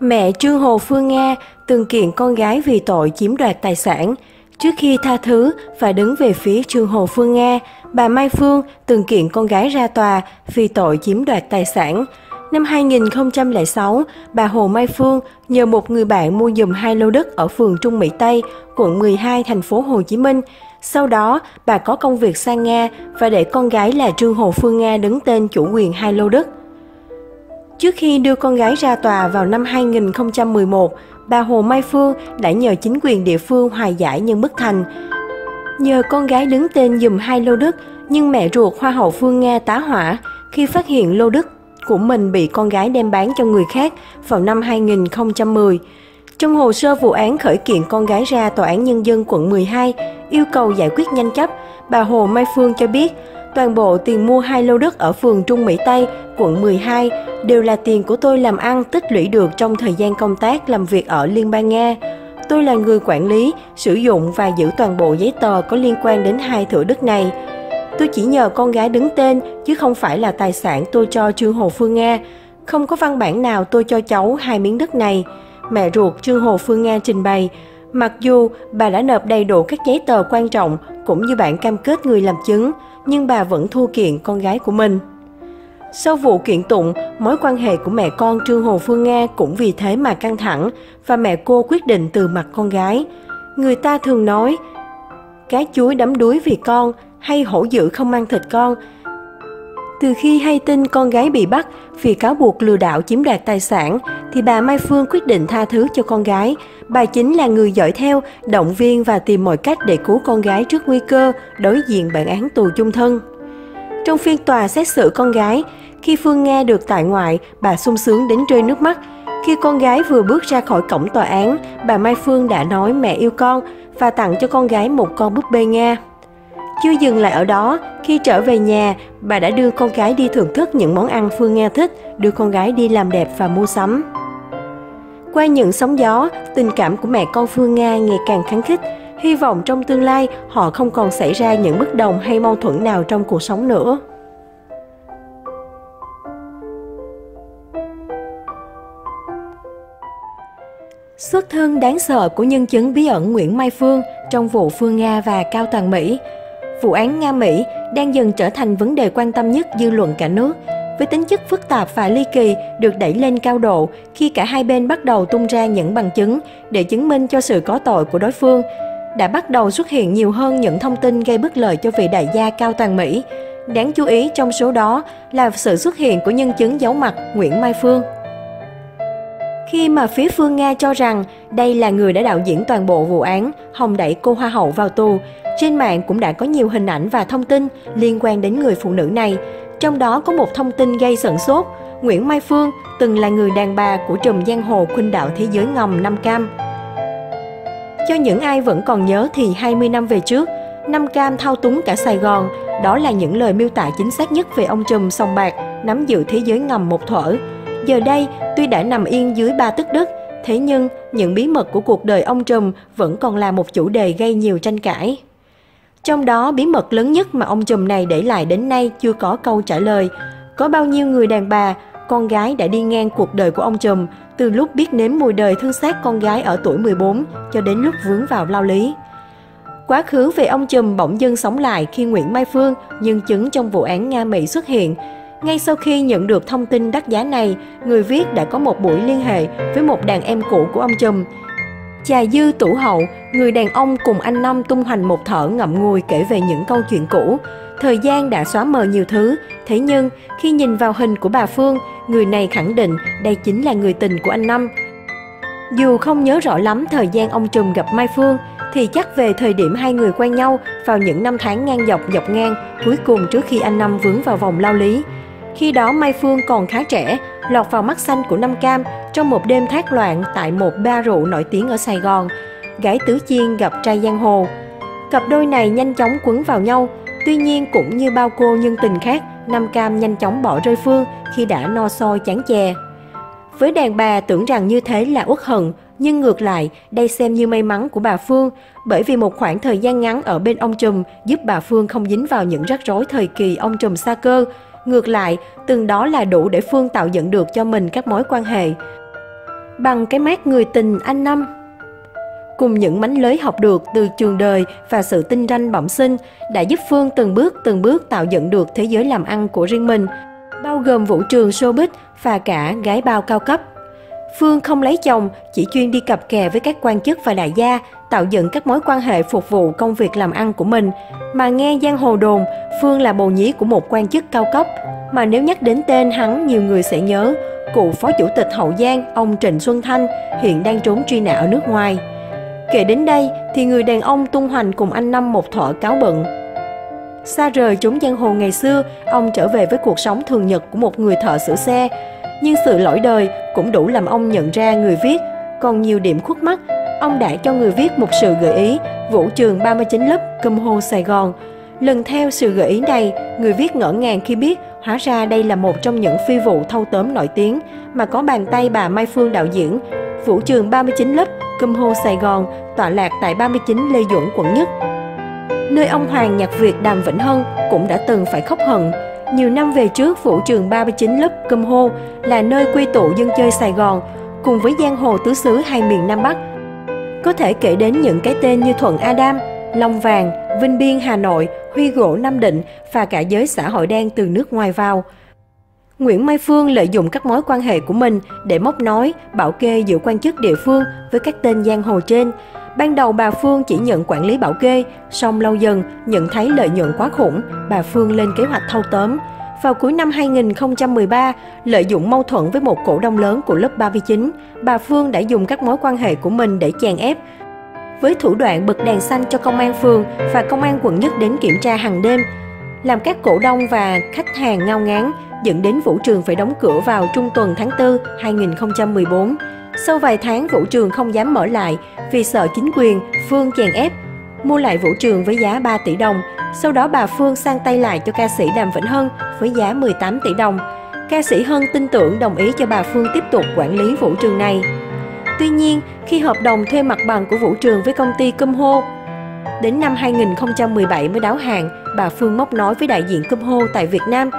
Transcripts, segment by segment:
Mẹ Trương Hồ Phương Nga từng kiện con gái vì tội chiếm đoạt tài sản. Trước khi tha thứ và đứng về phía Trương Hồ Phương Nga, bà Mai Phương từng kiện con gái ra tòa vì tội chiếm đoạt tài sản. Năm 2006, bà Hồ Mai Phương nhờ một người bạn mua giùm 2 lô đất ở phường Trung Mỹ Tây, quận 12, thành phố Hồ Chí Minh. Sau đó, bà có công việc sang Nga và để con gái là Trương Hồ Phương Nga đứng tên chủ quyền 2 lô đất. Trước khi đưa con gái ra tòa vào năm 2011, bà Hồ Mai Phương đã nhờ chính quyền địa phương hòa giải nhưng bất thành. Nhờ con gái đứng tên giùm 2 lô đất, nhưng mẹ ruột Hoa hậu Phương Nga tá hỏa khi phát hiện lô đất của mình bị con gái đem bán cho người khác vào năm 2010. Trong hồ sơ vụ án khởi kiện con gái ra Tòa án Nhân dân quận 12 yêu cầu giải quyết nhanh chóng, bà Hồ Mai Phương cho biết toàn bộ tiền mua 2 lô đất ở phường Trung Mỹ Tây, quận 12 đều là tiền của tôi làm ăn tích lũy được trong thời gian công tác làm việc ở Liên bang Nga. Tôi là người quản lý, sử dụng và giữ toàn bộ giấy tờ có liên quan đến 2 thửa đất này. Tôi chỉ nhờ con gái đứng tên chứ không phải là tài sản tôi cho Trương Hồ Phương Nga. Không có văn bản nào tôi cho cháu 2 miếng đất này, mẹ ruột Trương Hồ Phương Nga trình bày. Mặc dù bà đã nộp đầy đủ các giấy tờ quan trọng cũng như bản cam kết người làm chứng, nhưng bà vẫn thua kiện con gái của mình. Sau vụ kiện tụng, mối quan hệ của mẹ con Trương Hồ Phương Nga cũng vì thế mà căng thẳng và mẹ cô quyết định từ mặt con gái. Người ta thường nói, cái chuối đắm đuối vì con hay hổ dữ không ăn thịt con. Từ khi hay tin con gái bị bắt vì cáo buộc lừa đảo chiếm đoạt tài sản thì bà Mai Phương quyết định tha thứ cho con gái. Bà chính là người dõi theo, động viên và tìm mọi cách để cứu con gái trước nguy cơ đối diện bản án tù chung thân. Trong phiên tòa xét xử con gái, khi Phương Nga được tại ngoại, bà sung sướng đến rơi nước mắt. Khi con gái vừa bước ra khỏi cổng tòa án, bà Mai Phương đã nói mẹ yêu con và tặng cho con gái một con búp bê Nga. Chưa dừng lại ở đó, khi trở về nhà, bà đã đưa con gái đi thưởng thức những món ăn Phương Nga thích, đưa con gái đi làm đẹp và mua sắm. Qua những sóng gió, tình cảm của mẹ con Phương Nga ngày càng khăng khít. Hy vọng trong tương lai họ không còn xảy ra những bất đồng hay mâu thuẫn nào trong cuộc sống nữa. Xuất thân đáng sợ của nhân chứng bí ẩn Nguyễn Mai Phương trong vụ Phương Nga và Cao Toàn Mỹ. Vụ án Nga-Mỹ đang dần trở thành vấn đề quan tâm nhất dư luận cả nước. Với tính chất phức tạp và ly kỳ được đẩy lên cao độ khi cả hai bên bắt đầu tung ra những bằng chứng để chứng minh cho sự có tội của đối phương, đã bắt đầu xuất hiện nhiều hơn những thông tin gây bất lợi cho vị đại gia Cao Toàn Mỹ. Đáng chú ý trong số đó là sự xuất hiện của nhân chứng giấu mặt Nguyễn Mai Phương. Khi mà phía Phương Nga cho rằng đây là người đã đạo diễn toàn bộ vụ án, hòng đẩy cô Hoa hậu vào tù, trên mạng cũng đã có nhiều hình ảnh và thông tin liên quan đến người phụ nữ này. Trong đó có một thông tin gây sửng sốt, Nguyễn Mai Phương từng là người đàn bà của trùm giang hồ khuynh đảo thế giới ngầm Năm Cam. Cho những ai vẫn còn nhớ thì 20 năm về trước, Năm Cam thao túng cả Sài Gòn, đó là những lời miêu tả chính xác nhất về ông trùm sòng bạc nắm giữ thế giới ngầm một thuở. Giờ đây, tuy đã nằm yên dưới 3 tấc đất, thế nhưng những bí mật của cuộc đời ông trùm vẫn còn là một chủ đề gây nhiều tranh cãi. Trong đó, bí mật lớn nhất mà ông trùm này để lại đến nay chưa có câu trả lời. Có bao nhiêu người đàn bà, con gái đã đi ngang cuộc đời của ông trùm, từ lúc biết nếm mùi đời thương xác con gái ở tuổi 14 cho đến lúc vướng vào lao lý. Quá khứ về ông trùm bỗng dưng sống lại khi Nguyễn Mai Phương, nhân chứng trong vụ án Nga-Mỹ xuất hiện. Ngay sau khi nhận được thông tin đắt giá này, người viết đã có một buổi liên hệ với một đàn em cũ của ông trùm. Chà Dư Tủ Hậu, người đàn ông cùng anh Năm tung hoành một thở ngậm ngùi kể về những câu chuyện cũ. Thời gian đã xóa mờ nhiều thứ, thế nhưng khi nhìn vào hình của bà Phương, người này khẳng định đây chính là người tình của anh Năm. Dù không nhớ rõ lắm thời gian ông trùm gặp Mai Phương, thì chắc về thời điểm hai người quen nhau vào những năm tháng ngang dọc ngang, cuối cùng trước khi anh Năm vướng vào vòng lao lý. Khi đó Mai Phương còn khá trẻ, lọt vào mắt xanh của Năm Cam trong một đêm thác loạn tại một bar rượu nổi tiếng ở Sài Gòn. Gái tứ chiên gặp trai giang hồ. Cặp đôi này nhanh chóng quấn vào nhau. Tuy nhiên cũng như bao cô nhân tình khác, Năm Cam nhanh chóng bỏ rơi Phương khi đã no soi chán chè. Với đàn bà tưởng rằng như thế là uất hận, nhưng ngược lại đây xem như may mắn của bà Phương, bởi vì một khoảng thời gian ngắn ở bên ông trùm giúp bà Phương không dính vào những rắc rối thời kỳ ông trùm xa cơ. Ngược lại, từng đó là đủ để Phương tạo dựng được cho mình các mối quan hệ. bằng cái mát người tình anh Năm. Cùng những mánh lới học được từ trường đời và sự tinh ranh bẩm sinh đã giúp Phương từng bước tạo dựng được thế giới làm ăn của riêng mình, bao gồm vũ trường showbiz và cả gái bao cao cấp. Phương không lấy chồng, chỉ chuyên đi cặp kè với các quan chức và đại gia, tạo dựng các mối quan hệ phục vụ công việc làm ăn của mình. Mà nghe giang hồ đồn, Phương là bồ nhí của một quan chức cao cấp, mà nếu nhắc đến tên hắn nhiều người sẽ nhớ, cựu phó chủ tịch Hậu Giang, ông Trịnh Xuân Thanh, hiện đang trốn truy nã ở nước ngoài. Kể đến đây thì người đàn ông tung hoành cùng anh Năm một thợ cáo bận. Xa rời chốn giang hồ ngày xưa, ông trở về với cuộc sống thường nhật của một người thợ sửa xe. Nhưng sự lỗi đời cũng đủ làm ông nhận ra người viết còn nhiều điểm khuất mắt. Ông đã cho người viết một sự gợi ý, vũ trường 39 lớp Kumho Sài Gòn. Lần theo sự gợi ý này, người viết ngỡ ngàng khi biết hóa ra đây là một trong những phi vụ thâu tóm nổi tiếng mà có bàn tay bà Mai Phương đạo diễn. Vũ trường 39 lớp Kumho Sài Gòn tọa lạc tại 39 Lê Duẩn, quận Nhất, nơi ông hoàng nhạc Việt Đàm Vĩnh Hưng cũng đã từng phải khóc hận. Nhiều năm về trước, vũ trường 39 lớp Kumho là nơi quy tụ dân chơi Sài Gòn cùng với giang hồ tứ xứ hai miền Nam Bắc. Có thể kể đến những cái tên như Thuận Adam, Long Vàng, Vinh Biên Hà Nội, Huy Gỗ Nam Định và cả giới xã hội đen từ nước ngoài vào. Nguyễn Mai Phương lợi dụng các mối quan hệ của mình để móc nói, bảo kê giữa quan chức địa phương với các tên giang hồ trên. Ban đầu bà Phương chỉ nhận quản lý bảo kê, song lâu dần nhận thấy lợi nhuận quá khủng, bà Phương lên kế hoạch thâu tóm. Vào cuối năm 2013, lợi dụng mâu thuẫn với một cổ đông lớn của lớp 39, bà Phương đã dùng các mối quan hệ của mình để chèn ép. Với thủ đoạn bật đèn xanh cho công an phường và công an quận Nhất đến kiểm tra hàng đêm, làm các cổ đông và khách hàng ngao ngán, dẫn đến vũ trường phải đóng cửa vào trung tuần tháng 4, 2014. Sau vài tháng, vũ trường không dám mở lại vì sợ chính quyền, Phương chèn ép, mua lại vũ trường với giá 3 tỷ đồng. Sau đó bà Phương sang tay lại cho ca sĩ Đàm Vĩnh Hưng với giá 18 tỷ đồng. Ca sĩ Hưng tin tưởng đồng ý cho bà Phương tiếp tục quản lý vũ trường này. Tuy nhiên, khi hợp đồng thuê mặt bằng của vũ trường với công ty Kumho, đến năm 2017 mới đáo hạn, bà Phương móc nói với đại diện Kumho tại Việt Nam,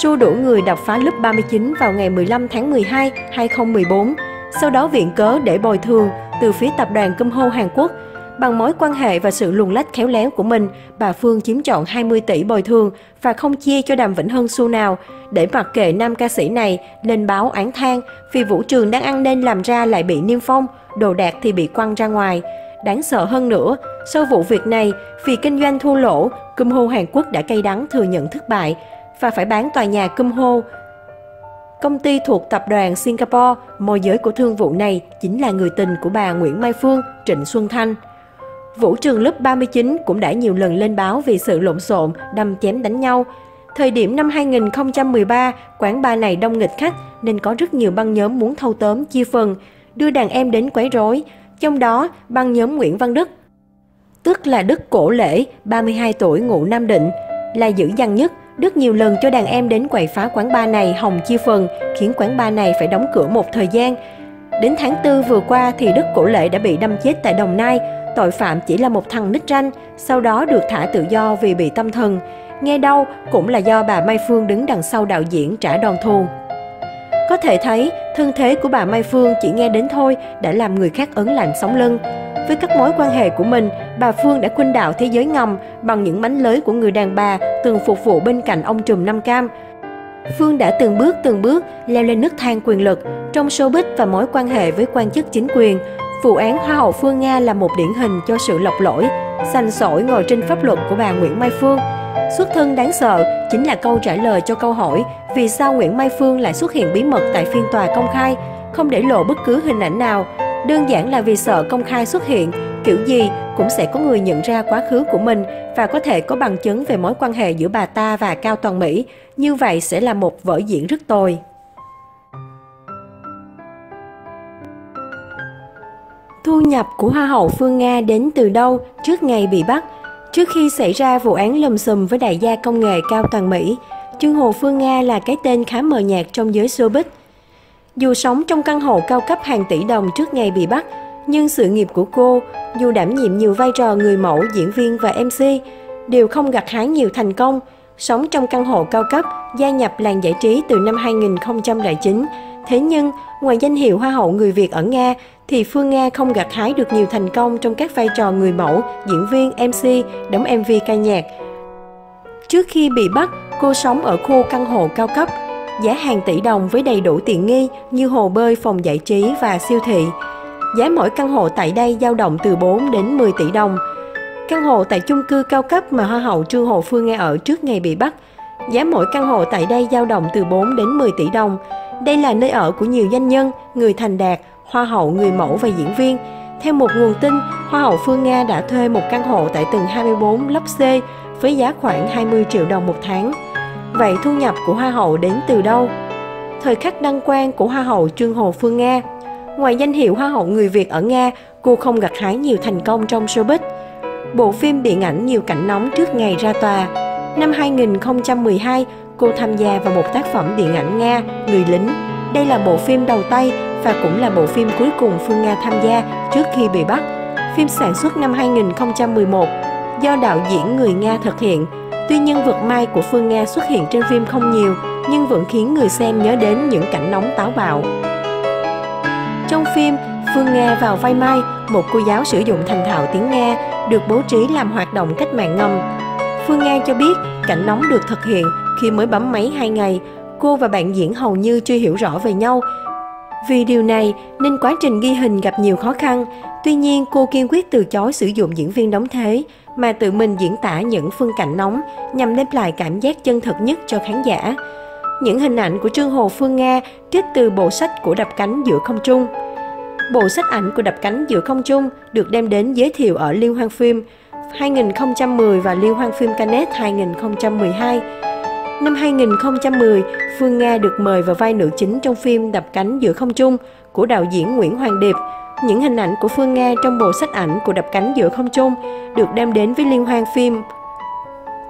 xua đuổi người đập phá lớp 39 vào ngày 15 tháng 12, 2014. Sau đó viện cớ để bồi thường từ phía tập đoàn Kumho Hàn Quốc. Bằng mối quan hệ và sự luồn lách khéo léo của mình, bà Phương chiếm trọn 20 tỷ bồi thường và không chia cho Đàm Vĩnh Hưng xu nào, để mặc kệ nam ca sĩ này lên báo án than vì vũ trường đang ăn nên làm ra lại bị niêm phong, đồ đạc thì bị quăng ra ngoài. Đáng sợ hơn nữa, sau vụ việc này, vì kinh doanh thua lỗ, Kumho Hàn Quốc đã cay đắng thừa nhận thất bại và phải bán tòa nhà Kumho, công ty thuộc tập đoàn Singapore. Môi giới của thương vụ này chính là người tình của bà Nguyễn Mai Phương, Trịnh Xuân Thanh. Vũ trường lớp 39 cũng đã nhiều lần lên báo vì sự lộn xộn, đâm chém đánh nhau. Thời điểm năm 2013, quán bar này đông nghịch khách nên có rất nhiều băng nhóm muốn thâu tóm chia phần, đưa đàn em đến quấy rối. Trong đó, băng nhóm Nguyễn Văn Đức, tức là Đức Cổ Lễ, 32 tuổi, ngụ Nam Định, là dữ dằn nhất. Đức nhiều lần cho đàn em đến quậy phá quán bar này hòng chia phần, khiến quán bar này phải đóng cửa một thời gian. Đến tháng 4 vừa qua thì Đức Cổ Lễ đã bị đâm chết tại Đồng Nai. Tội phạm chỉ là một thằng nít ranh, sau đó được thả tự do vì bị tâm thần. Nghe đâu cũng là do bà Mai Phương đứng đằng sau đạo diễn trả đòn thù. Có thể thấy, thân thế của bà Mai Phương chỉ nghe đến thôi đã làm người khác ớn lạnh sống lưng. Với các mối quan hệ của mình, bà Phương đã khuynh đảo thế giới ngầm bằng những mánh lới của người đàn bà từng phục vụ bên cạnh ông trùm Năm Cam. Phương đã từng bước leo lên nấc thang quyền lực trong showbiz và mối quan hệ với quan chức chính quyền. Vụ án Hoa hậu Phương Nga là một điển hình cho sự lọc lỗi, sành sỏi ngồi trên pháp luật của bà Nguyễn Mai Phương. Xuất thân đáng sợ chính là câu trả lời cho câu hỏi vì sao Nguyễn Mai Phương lại xuất hiện bí mật tại phiên tòa công khai, không để lộ bất cứ hình ảnh nào. Đơn giản là vì sợ công khai xuất hiện, kiểu gì cũng sẽ có người nhận ra quá khứ của mình và có thể có bằng chứng về mối quan hệ giữa bà ta và Cao Toàn Mỹ. Như vậy sẽ là một vở diễn rất tồi. Thu nhập của Hoa hậu Phương Nga đến từ đâu trước ngày bị bắt? Trước khi xảy ra vụ án lùm xùm với đại gia công nghệ Cao Toàn Mỹ, Trương Hồ Phương Nga là cái tên khá mờ nhạt trong giới showbiz. Dù sống trong căn hộ cao cấp hàng tỷ đồng trước ngày bị bắt, nhưng sự nghiệp của cô, dù đảm nhiệm nhiều vai trò người mẫu, diễn viên và MC, đều không gặt hái nhiều thành công. Sống trong căn hộ cao cấp, gia nhập làng giải trí từ năm 2009, Thế nhưng, ngoài danh hiệu Hoa hậu người Việt ở Nga, thì Phương Nga không gặt hái được nhiều thành công trong các vai trò người mẫu, diễn viên, MC, đóng MV ca nhạc. Trước khi bị bắt, cô sống ở khu căn hộ cao cấp, giá hàng tỷ đồng với đầy đủ tiện nghi như hồ bơi, phòng giải trí và siêu thị. Giá mỗi căn hộ tại đây dao động từ 4 đến 10 tỷ đồng. Căn hộ tại chung cư cao cấp mà Hoa hậu Trương Hồ Phương Nga ở trước ngày bị bắt, giá mỗi căn hộ tại đây dao động từ 4 đến 10 tỷ đồng. Đây là nơi ở của nhiều doanh nhân, người thành đạt, hoa hậu, người mẫu và diễn viên. Theo một nguồn tin, Hoa hậu Phương Nga đã thuê một căn hộ tại tầng 24 lớp C với giá khoảng 20 triệu đồng một tháng. Vậy thu nhập của Hoa hậu đến từ đâu? Thời khắc đăng quang của Hoa hậu Trương Hồ Phương Nga, ngoài danh hiệu Hoa hậu người Việt ở Nga, cô không gặt hái nhiều thành công trong showbiz. Bộ phim điện ảnh nhiều cảnh nóng trước ngày ra tòa. Năm 2012, cô tham gia vào một tác phẩm điện ảnh Nga, Người lính. Đây là bộ phim đầu tay và cũng là bộ phim cuối cùng Phương Nga tham gia trước khi bị bắt. Phim sản xuất năm 2011 do đạo diễn người Nga thực hiện. Tuy nhân vật Mai của Phương Nga xuất hiện trên phim không nhiều, nhưng vẫn khiến người xem nhớ đến những cảnh nóng táo bạo. Trong phim, Phương Nga vào vai Mai, một cô giáo sử dụng thành thạo tiếng Nga, được bố trí làm hoạt động cách mạng ngầm. Phương Nga cho biết, cảnh nóng được thực hiện khi mới bấm máy 2 ngày. Cô và bạn diễn hầu như chưa hiểu rõ về nhau. Vì điều này nên quá trình ghi hình gặp nhiều khó khăn. Tuy nhiên, cô kiên quyết từ chối sử dụng diễn viên đóng thế, mà tự mình diễn tả những phân cảnh nóng nhằm đem lại cảm giác chân thực nhất cho khán giả. Những hình ảnh của Trương Hồ Phương Nga trích từ bộ sách của Đập cánh giữa không trung. Bộ sách ảnh của Đập cánh giữa không trung được đem đến giới thiệu ở Liên hoan phim 2010 và Liên hoan phim Cannes 2012. Năm 2010, Phương Nga được mời vào vai nữ chính trong phim Đập cánh giữa không trung của đạo diễn Nguyễn Hoàng Điệp. Những hình ảnh của Phương Nga trong bộ sách ảnh của Đập cánh giữa không trung được đem đến với Liên hoan phim.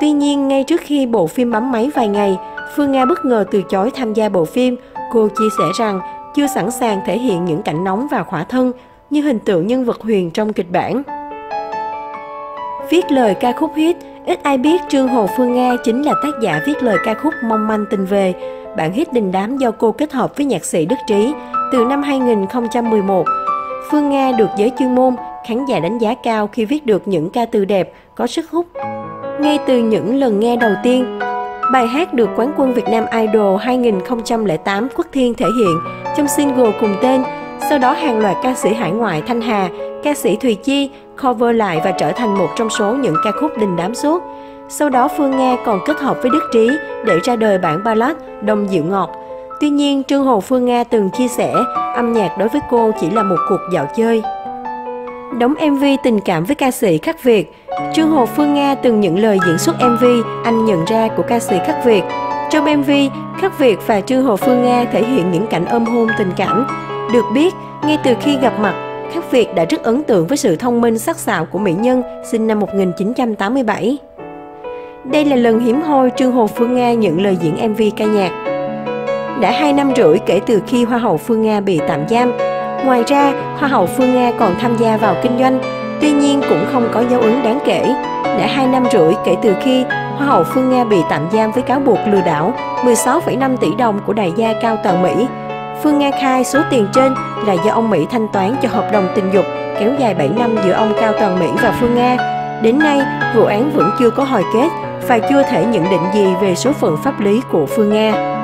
Tuy nhiên, ngay trước khi bộ phim bấm máy vài ngày, Phương Nga bất ngờ từ chối tham gia bộ phim. Cô chia sẻ rằng chưa sẵn sàng thể hiện những cảnh nóng và khỏa thân như hình tượng nhân vật huyền trong kịch bản. Viết lời ca khúc hit, ít ai biết Trương Hồ Phương Nga chính là tác giả viết lời ca khúc Mong manh tình về, bản hit đình đám do cô kết hợp với nhạc sĩ Đức Trí từ năm 2011. Phương Nga được giới chuyên môn, khán giả đánh giá cao khi viết được những ca từ đẹp, có sức hút. Ngay từ những lần nghe đầu tiên, bài hát được quán quân Việt Nam Idol 2008 Quốc Thiên thể hiện trong single cùng tên. Sau đó hàng loạt ca sĩ hải ngoại Thanh Hà, ca sĩ Thùy Chi cover lại và trở thành một trong số những ca khúc đình đám suốt. Sau đó Phương Nga còn kết hợp với Đức Trí để ra đời bản ballad Đông Dịu Ngọt. Tuy nhiên, Trương Hồ Phương Nga từng chia sẻ âm nhạc đối với cô chỉ là một cuộc dạo chơi. Đóng MV tình cảm với ca sĩ Khắc Việt, Trương Hồ Phương Nga từng nhận lời diễn xuất MV Anh nhận ra của ca sĩ Khắc Việt. Trong MV, Khắc Việt và Trương Hồ Phương Nga thể hiện những cảnh ôm hôn tình cảm. Được biết, ngay từ khi gặp mặt, Khắc Việt đã rất ấn tượng với sự thông minh sắc sảo của mỹ nhân sinh năm 1987. Đây là lần hiếm hoi Trương Hồ Phương Nga nhận lời diễn MV ca nhạc. Đã 2 năm rưỡi kể từ khi Hoa hậu Phương Nga bị tạm giam. Ngoài ra, Hoa hậu Phương Nga còn tham gia vào kinh doanh, tuy nhiên cũng không có dấu ấn đáng kể. Đã 2 năm rưỡi kể từ khi Hoa hậu Phương Nga bị tạm giam với cáo buộc lừa đảo 16,5 tỷ đồng của đại gia Cao Toàn Mỹ. Phương Nga khai số tiền trên là do ông Mỹ thanh toán cho hợp đồng tình dục kéo dài 7 năm giữa ông Cao Toàn Mỹ và Phương Nga. Đến nay, vụ án vẫn chưa có hồi kết và chưa thể nhận định gì về số phận pháp lý của Phương Nga.